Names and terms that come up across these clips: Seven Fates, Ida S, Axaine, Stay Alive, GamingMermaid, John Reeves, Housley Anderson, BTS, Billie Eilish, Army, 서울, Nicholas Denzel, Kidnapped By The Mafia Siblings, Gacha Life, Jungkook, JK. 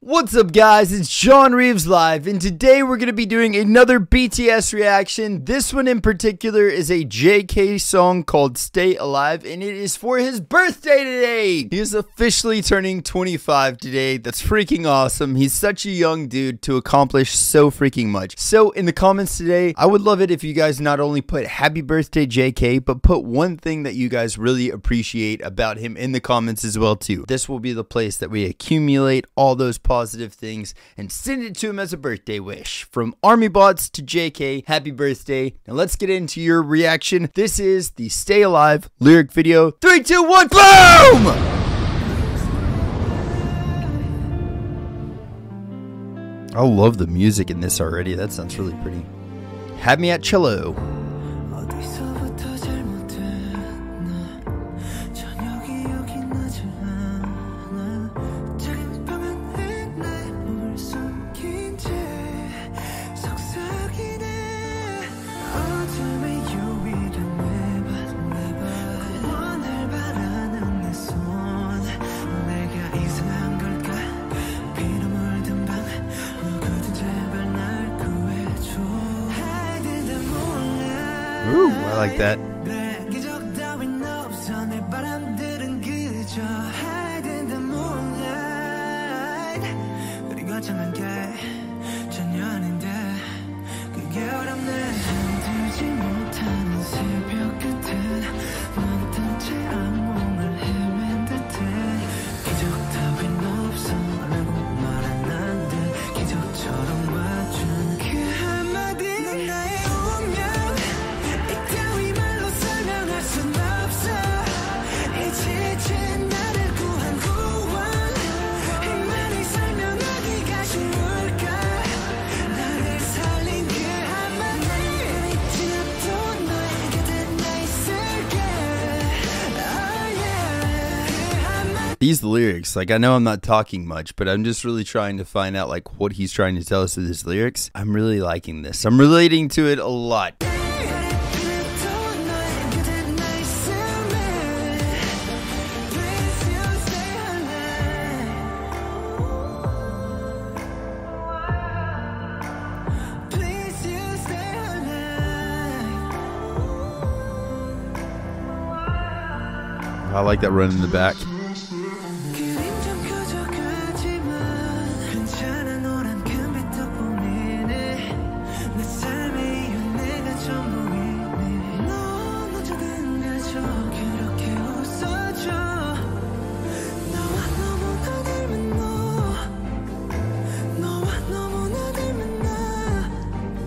What's up guys, it's John Reeves live, and today we're going to be doing another BTS reaction. This one in particular is a JK song called Stay Alive, and it is for his birthday today. He is officially turning 25 today. That's freaking awesome. He's such a young dude to accomplish so freaking much. So in the comments today, I would love it if you guys not only put happy birthday JK, but put one thing that you guys really appreciate about him in the comments as well too. This will be the place that we accumulate all those positive things and send it to him as a birthday wish. From Army bots to JK, happy birthday. Now let's get into your reaction. This is the Stay Alive lyric video. 3, 2, 1, boom! I love the music in this already. That sounds really pretty. Had me at cello. Ooh, I like that. These lyrics, like, I know I'm not talking much, but I'm just really trying to find out like what he's trying to tell us with his lyrics. I'm really liking this. I'm relating to it a lot. I like that run in the back.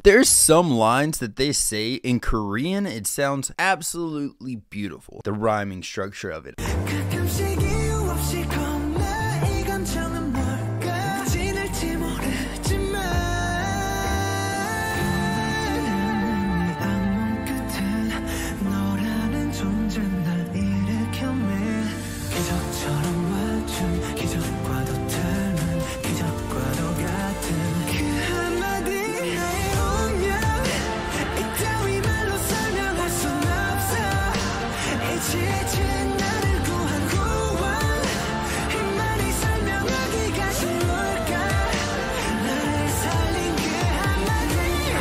There's some lines that they say in Korean, it sounds absolutely beautiful. The rhyming structure of it.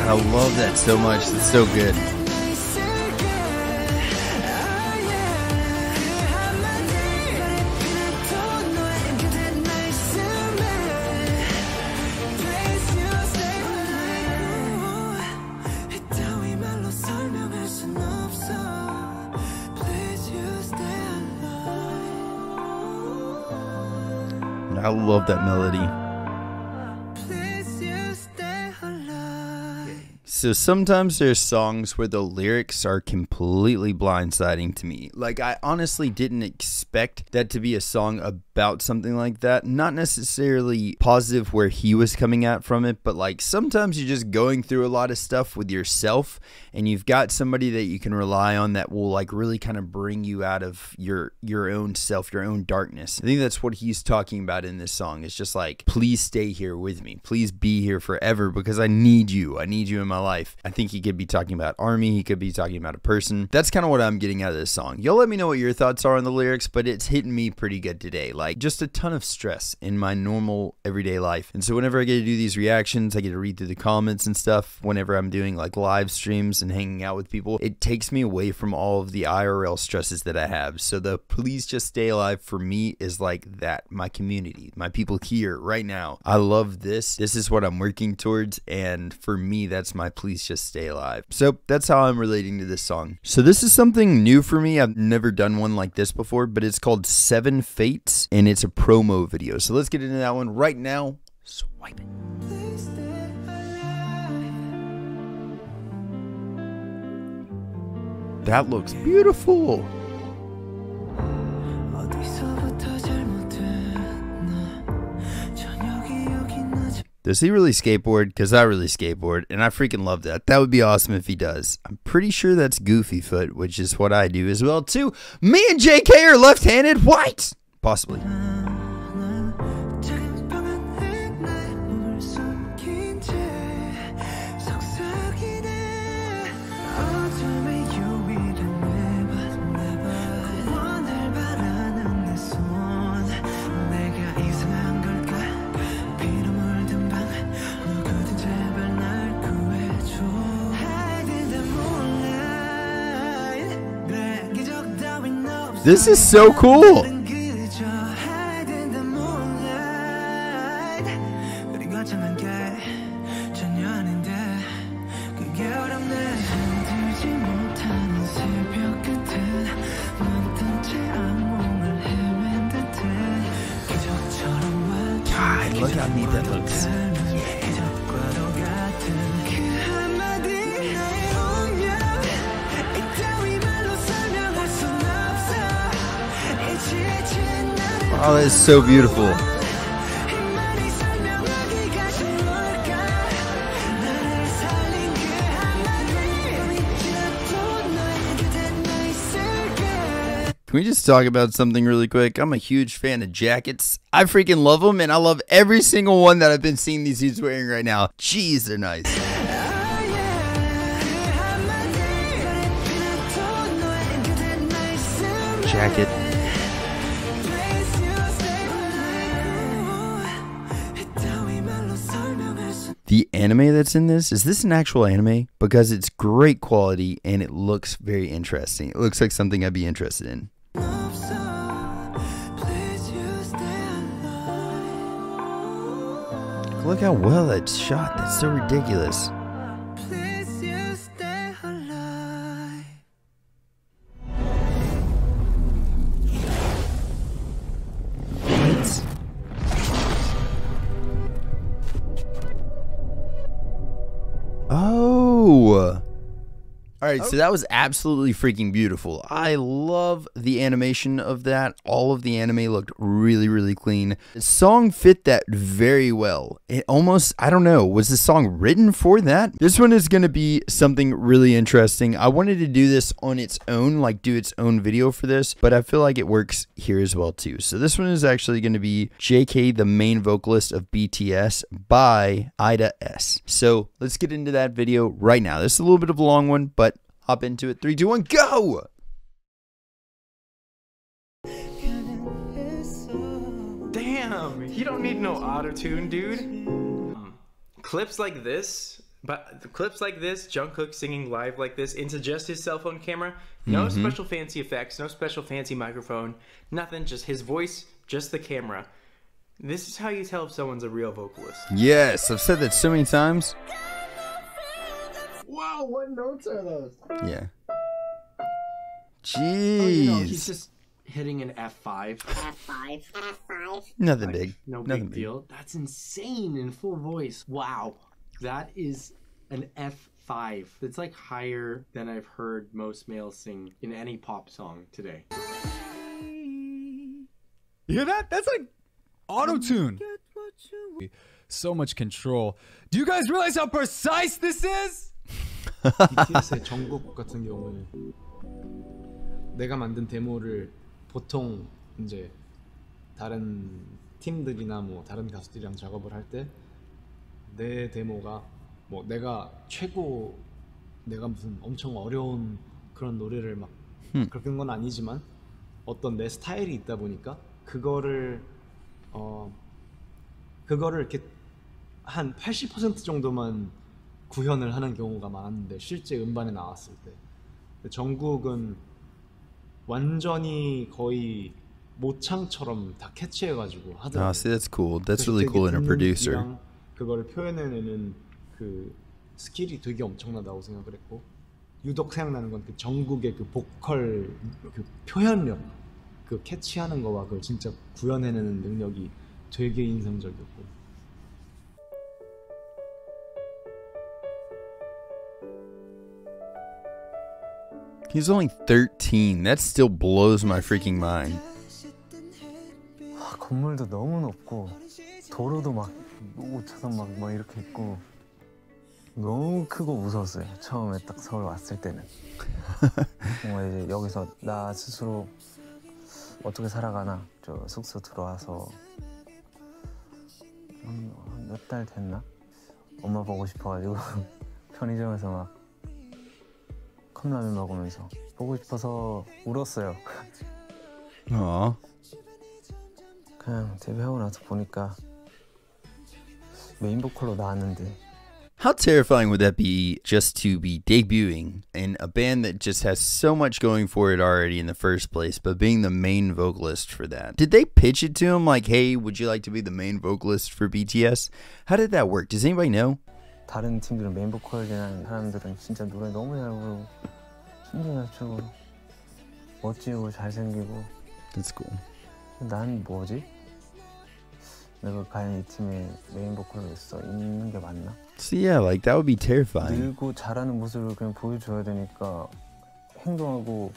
I love that so much. It's so good. I love that melody. So sometimes there's songs where the lyrics are completely blindsiding to me. Like, I honestly didn't expect that to be a song about something like that. Not necessarily positive where he was coming at from it, but like sometimes you're just going through a lot of stuff with yourself and you've got somebody that you can rely on that will like really kind of bring you out of your own self, your own darkness. I think that's what he's talking about in this song. It's just like, please stay here with me. Please be here forever because I need you. I need you in my life. life. I think he could be talking about Army, he could be talking about a person. That's kind of what I'm getting out of this song. Y'all let me know what your thoughts are on the lyrics, but it's hitting me pretty good today. Like, just a ton of stress in my normal everyday life. And so whenever I get to do these reactions, I get to read through the comments and stuff. Whenever I'm doing like live streams and hanging out with people, it takes me away from all of the IRL stresses that I have. So the please just stay alive for me is like that. My community, my people here right now. I love this. This is what I'm working towards. And for me, that's my please just stay alive. So that's how I'm relating to this song. So this is something new for me. I've never done one like this before, but it's called Seven Fates and it's a promo video. So let's get into that one right now. Swipe it. That looks beautiful. Does he really skateboard? Because I really skateboard, and I freaking love that. That would be awesome if he does. I'm pretty sure that's Goofy Foot, which is what I do as well, too. Me and JK are left-handed. What? Possibly. This is so cool. God, look how neat that looks. Oh, that is so beautiful. Can we just talk about something really quick? I'm a huge fan of jackets. I freaking love them, and I love every single one that I've been seeing these dudes wearing right now. Jeez, they're nice. Jacket. The anime that's in this, is this an actual anime? Because it's great quality and it looks very interesting. It looks like something I'd be interested in. Look how well it's shot. That's so ridiculous. All right, so that was absolutely freaking beautiful. I love the animation of that. All of the anime looked really, really clean. The song fit that very well. It almost, I don't know, was the song written for that? This one is going to be something really interesting. I wanted to do this on its own, like do its own video for this, but I feel like it works here as well too. So this one is actually going to be JK, the main vocalist of BTS by Ida S. So let's get into that video right now. This is a little bit of a long one, but hop into it. 3, 2, 1, go! Damn, you don't need no auto-tune, dude. Clips like this, Jungkook singing live like this into just his cell phone camera. No special fancy effects, no special fancy microphone, nothing, just his voice, just the camera. This is how you tell if someone's a real vocalist. Yes, I've said that so many times. Wow, what notes are those? Yeah. Jeez. Oh, you know, he's just hitting an F5. F5. Nothing like, big. No big deal. That's insane in full voice. Wow. That is an F5. That's like higher than I've heard most males sing in any pop song today. You hear that? That's like auto-tune. So much control. Do you guys realize how precise this is? BTS의 정곡 같은 경우는 내가 만든 데모를 보통 이제 다른 팀들이나 뭐 다른 가수들이랑 작업을 할 때 내 데모가 뭐 내가 무슨 엄청 어려운 그런 노래를 막 그런 건 아니지만 어떤 내 스타일이 있다 보니까 그거를 이렇게 한 80% 정도만 구현을 하는 경우가 많았는데 실제 음반에 나왔을 때 정국은 완전히 거의 모창처럼 다 캐치해가지고 하더라고요. See, that's cool. That's really cool in a producer. 그거를 표현해내는 그 스킬이 되게 엄청나다고 생각을 했고 유독 생각나는 건 그 정국의 그 보컬 그 표현력, 그 캐치하는 거와 그걸 진짜 구현해내는 능력이 되게 인상적이었고. He's only 13. That still blows my freaking mind. 건물도 너무 높고 도로도 막 5차선 막 이렇게 있고 너무 크고 무서웠어요. 처음에 딱 서울 왔을 때는. 정말 이제 여기서 나 스스로 어떻게 살아가나 저 숙소 들어와서 몇 달 됐나? 엄마 보고 싶어가지고 편의점에서 막 컵라면 먹으면서 보고 싶어서 울었어요. 그냥 데뷔하고 나서 보니까 메인 보컬로 나왔는데. How terrifying would that be just to be debuting in a band that just has so much going for it already in the first place, but being the main vocalist for that? Did they pitch it to him like, hey, would you like to be the main vocalist for BTS? How did that work? Does anybody know? 다른 팀들은 메인 보컬이라는 사람들은 진짜 노래 너무 잘 부르고 춤도 잘 추고 멋지고 잘생기고. That's cool. 난 뭐지? 내가 과연 이 팀의 메인 보컬로 있어 있는 게 맞나? So yeah, like that would be terrifying. 늘고 잘하는 모습을 그냥 보여줘야 되니까 행동하고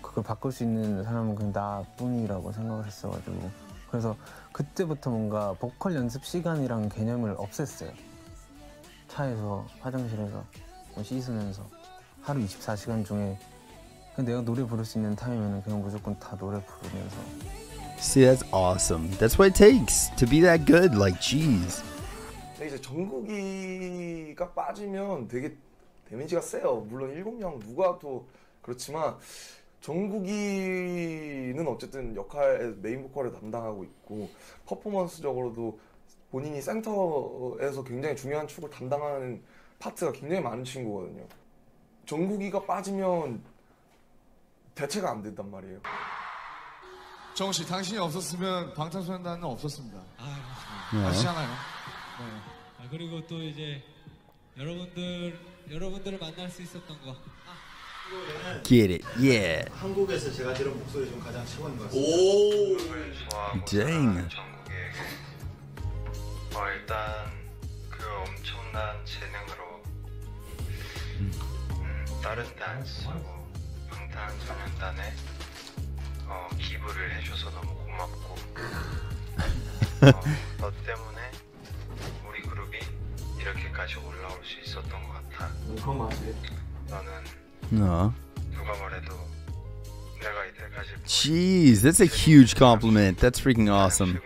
그걸 바꿀 수 있는 사람은 그냥 나뿐이라고 생각을 했어가지고 그래서 그때부터 뭔가 보컬 연습 시간이랑 개념을 없앴어요. 차에서 화장실에서 씻으면서 하루 24시간 중에 내가 노래 부를 수 있는 타임에는 그냥 무조건 다 노래 부르면서. See, that's awesome. That's what it takes to be that good. Like, jeez. 이제 정국이가 빠지면 되게 데미지가 세요. 물론 7명 누가 또 그렇지만 정국이는 어쨌든 역할 메인 보컬을 담당하고 있고 퍼포먼스적으로도 본인이 센터에서 굉장히 중요한 축을 담당하는 파트가 굉장히 많은 친구거든요. 정국이가 빠지면 대체가 안 된단 말이에요. 정우 씨, 당신이 없었으면 방탄소년단은 없었습니다. 아시잖아요. 네. 그리고 또 이제 여러분들을 만날 수 있었던 거. Get it, yeah. 한국에서 제가 들은 목소리 중 가장 최고인 것 같습니다. 오, dang. 일단 그 엄청난 재능으로 다른 데 안 쓰고 방탄소년단에 기부를 해줘서 너무 고맙고 너 때문에 우리 그룹이 이렇게까지 올라올 수 있었던 것 같아. 너는 누가 말해도 내가 이때까지. Jeez, that's a huge compliment. That's freaking awesome.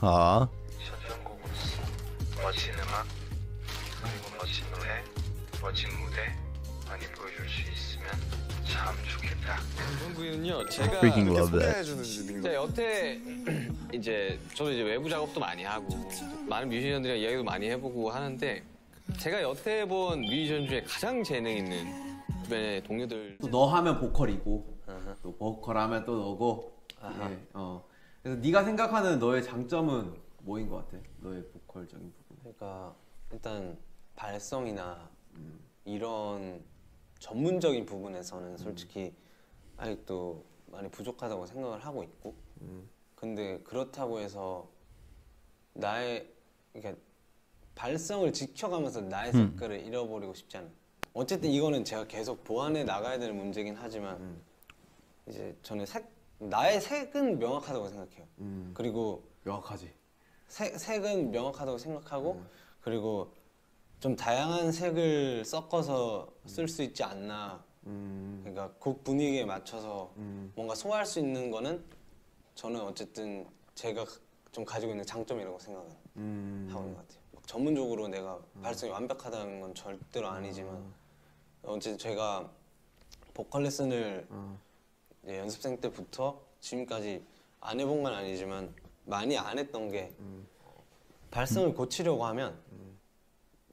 아. 전전곡으로서 멋진 음악, 그리고 멋진 노래, 멋진 무대 많이 보여줄 수 있으면 참 좋겠다. 정국이는요, 제가 소개해주는 진짜 여태 이제 저도 이제 외부 작업도 많이 하고 많은 뮤지션들이랑 이야기도 많이 해보고 하는데 제가 여태 본 뮤지션 중에 가장 재능 있는 주변의 동료들. 너 하면 보컬이고 또 보컬 하면 또 너고. 네, 그래서 네가 생각하는 너의 장점은 뭐인 것 같아? 너의 보컬적인 부분. 그러니까 일단 발성이나 이런 전문적인 부분에서는 솔직히 아직도 많이 부족하다고 생각을 하고 있고 근데 그렇다고 해서 나의 그러니까 발성을 지켜가면서 나의 색깔을 잃어버리고 싶지 않아. 어쨌든 이거는 제가 계속 보완해 나가야 되는 문제긴 하지만 이제 저는 나의 색은 명확하다고 생각해요. 그리고 명확하지. 색은 명확하다고 생각하고 그리고 좀 다양한 색을 섞어서 쓸 수 있지 않나. 그러니까 곡 분위기에 맞춰서 뭔가 소화할 수 있는 거는 저는 어쨌든 제가 좀 가지고 있는 장점이라고 생각은 하고 있는 것 같아요. 막 전문적으로 내가 발성이 완벽하다는 건 절대로 아니지만 어쨌든 제가 보컬 레슨을 예, 연습생 때부터 지금까지 안 해본 건 아니지만 많이 안 했던 게 발성을 고치려고 하면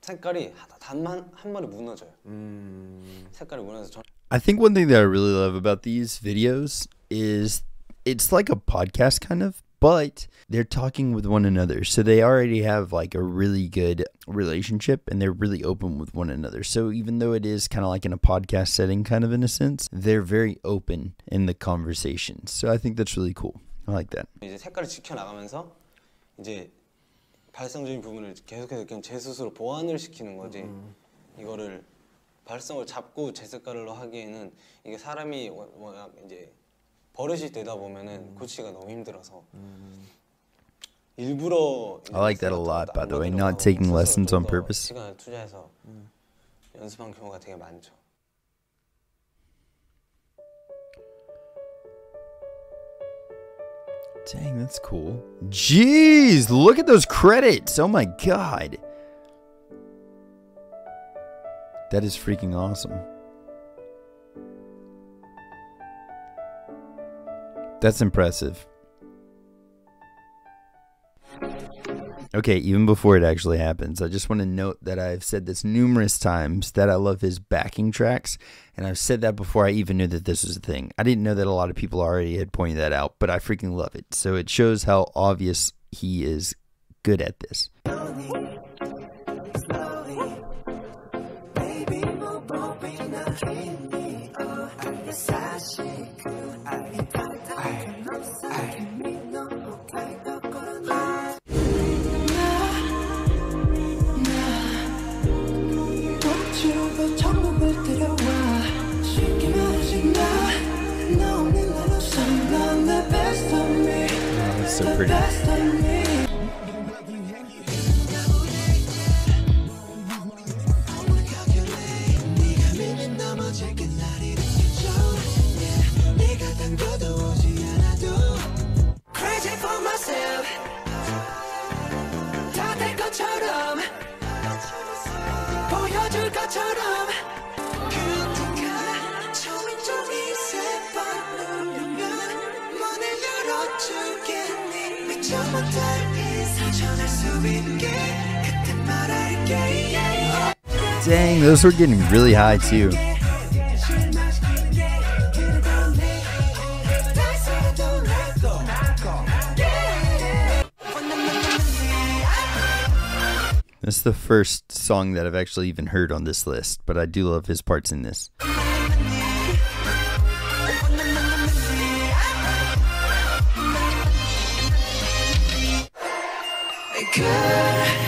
색깔이 한 번에 무너져요. 색깔이 무너져서 전... I think one thing that I really love about these videos is it's like a podcast kind of, but they're talking with one another. So they already have like a really good relationship and they're really open with one another. So even though it is kind of like in a podcast setting kind of in a sense, they're very open in the conversation. So I think that's really cool. I like that. 이제 색깔을 지켜나가면서 이제 발성적인 부분을 계속해서 그냥 제 스스로 보완을 시키는 거지. 이거를 발성을 잡고 제 색깔로 하기에는 이게 사람이 워낙 이제 버릇이 되다 보면은 고치기가 너무 힘들어서 일부러 I like that a lot by the way. Not taking lessons on purpose. 시간을 투자해서 연습한 경우가 되게 많죠. Dang, that's cool. Jeez, look at those credits. Oh my god. That is freaking awesome. That's impressive. Okay, even before it actually happens, I just want to note that I've said this numerous times that I love his backing tracks, and I've said that before I even knew that this was a thing. I didn't know that a lot of people already had pointed that out, but I freaking love it. So it shows how obvious he is good at this. So pretty. Dang, those were getting really high too. This is the first song that I've actually even heard on this list, but I do love his parts in this. Yes.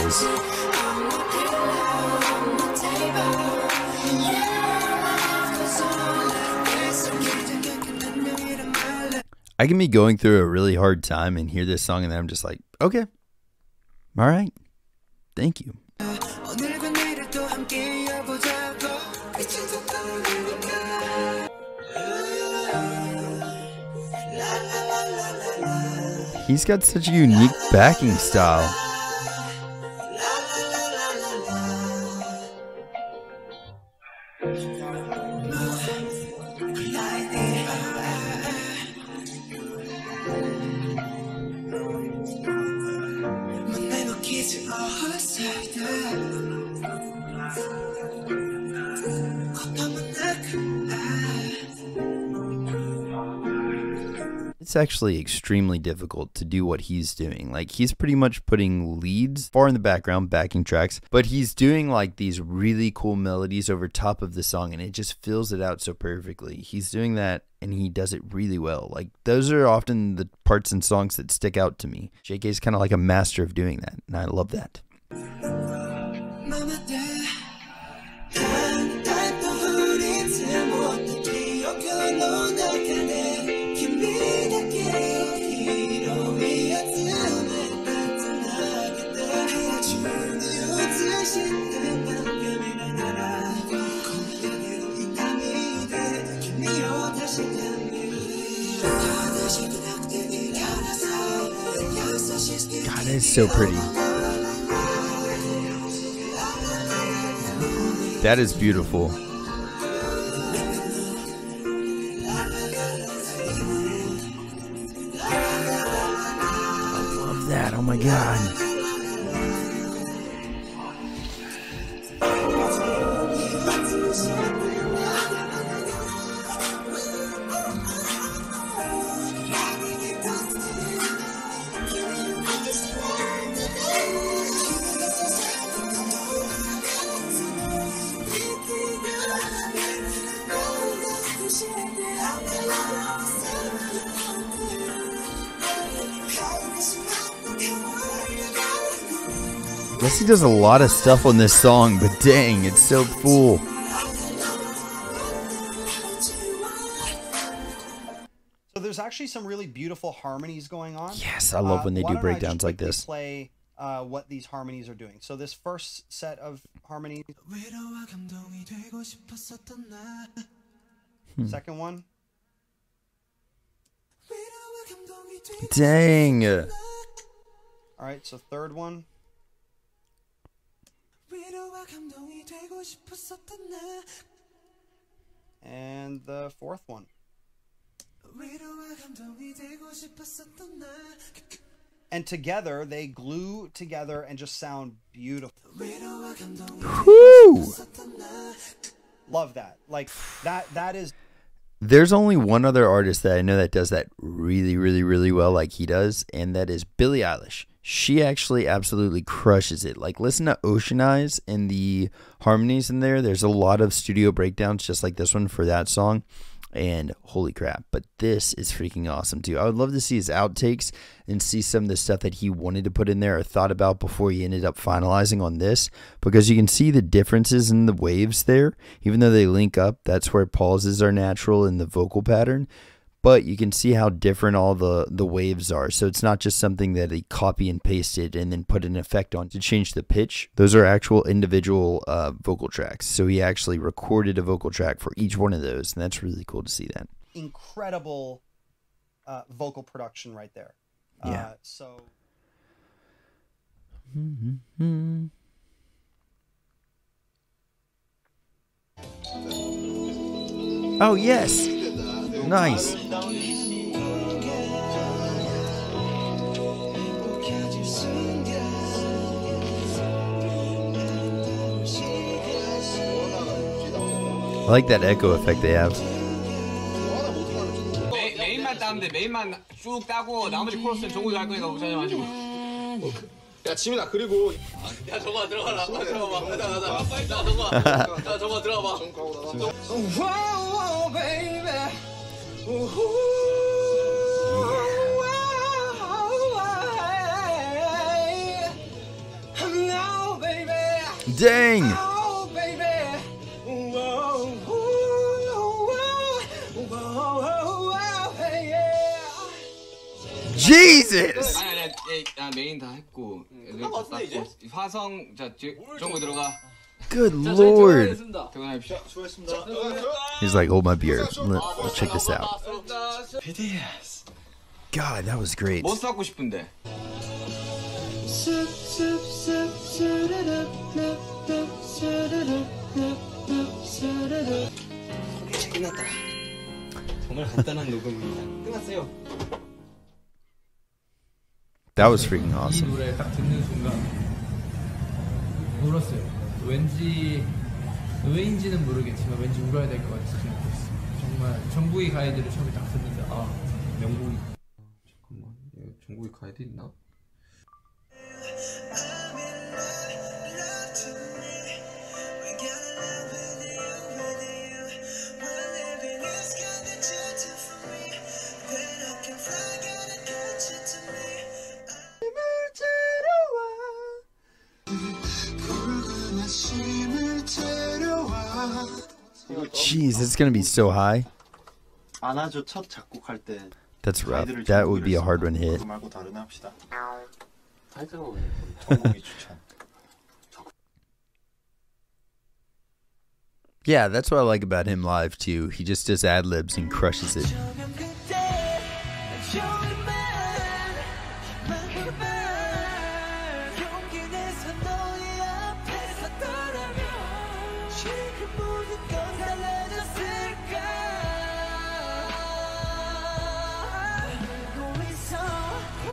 is. I can be going through a really hard time and hear this song and then I'm just like, okay, all right, thank you. He's got such a unique backing style. It's actually extremely difficult to do what he's doing. Like, he's pretty much putting leads far in the background, backing tracks, but he's doing like these really cool melodies over top of the song and it just fills it out so perfectly. He's doing that and he does it really well. Like, those are often the parts in songs that stick out to me. JK is kind of like a master of doing that, and I love that. God, that is so pretty. That is beautiful. I love that. Oh my God. Yes, he does a lot of stuff on this song, but dang, it's so cool. So there's actually some really beautiful harmonies going on. Yes, I love when they do breakdowns like this. Play what these harmonies are doing. So this first set of harmonies. Second one. Dang. All right, so third one. And the fourth one. And together they glue together and just sound beautiful. Woo! Love that. Like that is. There's only one other artist that I know that does that really, really, really well like he does, and that is Billie Eilish. She actually absolutely crushes it. Like, listen to Ocean Eyes and the harmonies in there. There's a lot of studio breakdowns just like this one for that song. And holy crap, but this is freaking awesome too. I would love to see his outtakes and see some of the stuff that he wanted to put in there or thought about before he ended up finalizing on this, because you can see the differences in the waves there. Even though they link up, that's where pauses are natural in the vocal pattern, but you can see how different all the waves are. So it's not just something that he copy and pasted and then put an effect on to change the pitch. Those are actual individual vocal tracks. So he actually recorded a vocal track for each one of those, and that's really cool to see that. Incredible vocal production right there. Yeah. So. Mm-hmm. Oh, yes. Nice. I like that echo effect they have. Dang! Jesus! Good Lord! He's like, hold my beer. Let's check this out. BTS. God, that was great. That was freaking awesome. Jeez, it's gonna be so high. That's rough. That would be a hard one hit. Yeah, that's what I like about him live too. He just does ad-libs and crushes it.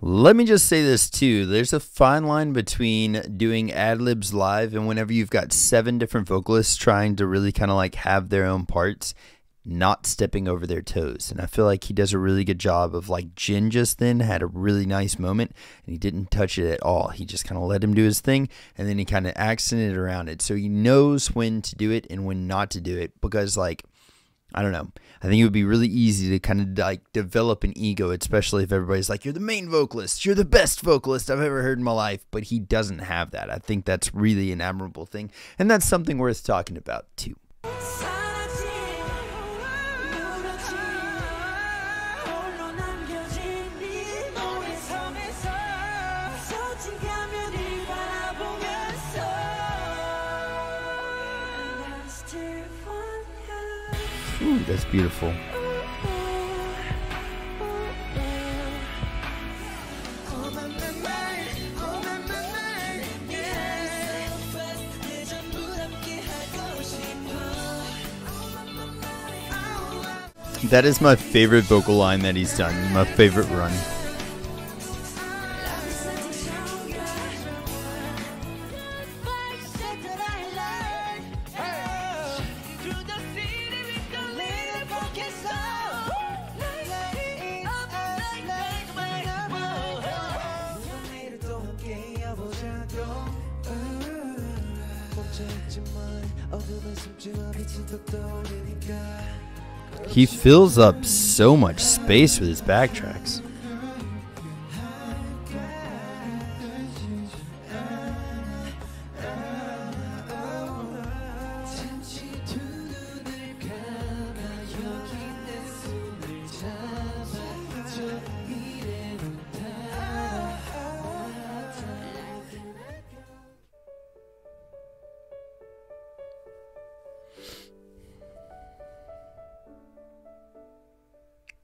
Let me just say this too, there's a fine line between doing ad-libs live and whenever you've got 7 different vocalists trying to really kind of like have their own parts, not stepping over their toes. And I feel like he does a really good job of, like, Jin just then had a really nice moment and he didn't touch it at all. He just kind of let him do his thing and then he kind of accented around it. So he knows when to do it and when not to do it because, like, I don't know. I think it would be really easy to kind of like develop an ego, especially if everybody's like, you're the main vocalist, you're the best vocalist I've ever heard in my life, but he doesn't have that. I think that's really an admirable thing, and that's something worth talking about too. Ooh, that's beautiful. That is my favorite vocal line that he's done, my favorite run. He fills up so much space with his backtracks.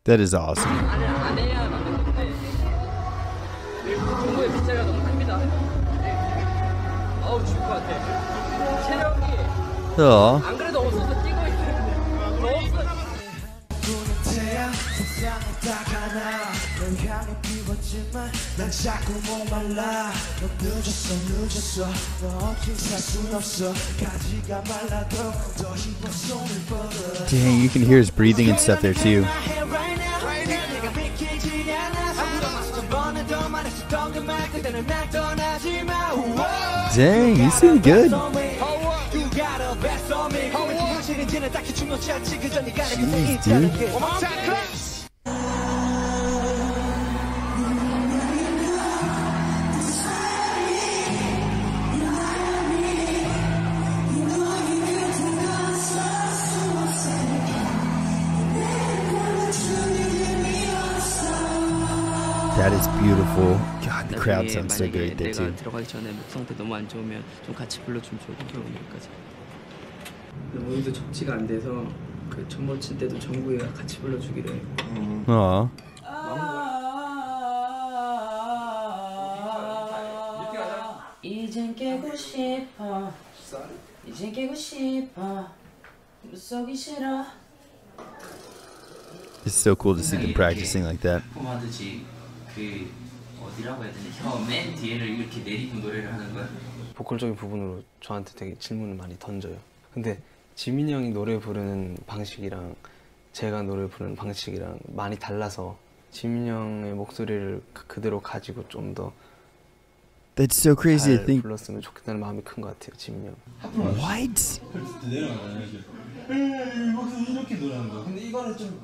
That is awesome. Aww. Dang, you can hear his breathing and stuff there too. Dang, he's doing good. Jeez, dude. That is beautiful. God, the crowd sounds so great there too. Aww. It's so cool to see them practicing like that. 보컬적인 부분으로 저한테 되게 질문을 많이 던져요. 근데 지민이 형이 노래 부르는 방식이랑 제가 노래 부르는 방식이랑 많이 달라서 지민이 형의 목소리를 그대로 가지고 좀 더 That's so crazy to think. 불렀으면 좋겠다는 마음이 큰 것 같아요, 지민이 형. What? 이렇게 노래하는 거. 근데 이거를 좀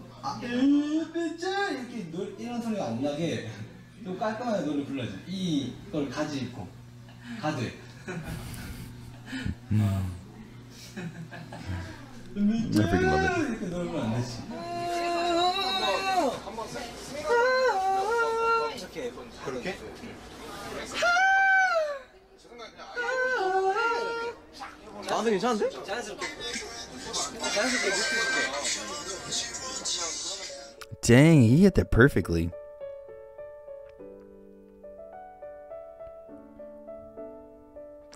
I freaking love it. 나도 괜찮은데? 자연스럽게 Dang, he hit that perfectly.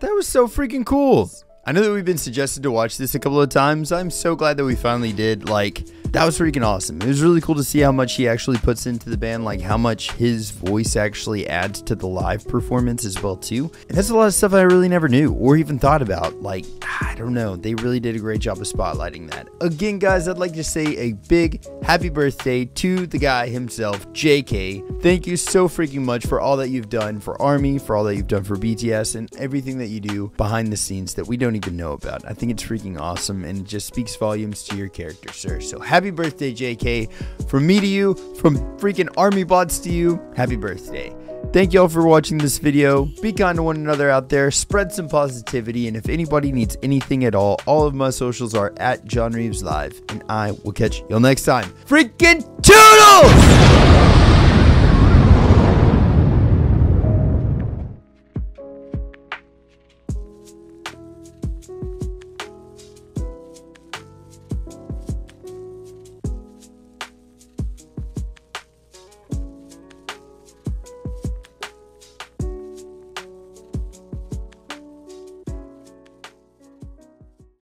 That was so freaking cool. I know that we've been suggested to watch this a couple of times. I'm so glad that we finally did. Like, that was freaking awesome. It was really cool to see how much he actually puts into the band, like how much his voice actually adds to the live performance as well too. And that's a lot of stuff I really never knew or even thought about. Like, I don't know, they really did a great job of spotlighting that. Again, guys, I'd like to say a big happy birthday to the guy himself, JK. Thank you so freaking much for all that you've done for Army, for all that you've done for BTS, and everything that you do behind the scenes that we don't even know about. I think it's freaking awesome, and it just speaks volumes to your character, sir. So happy birthday, JK. From me to you, from freaking Army bots to you, happy birthday. Thank y'all for watching this video. Be kind to one another out there. Spread some positivity, and if anybody needs anything at all of my socials are at John Reeves Live, and I will catch y'all next time. Freaking toodles!